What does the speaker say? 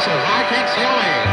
Russell, high kick, Sioane.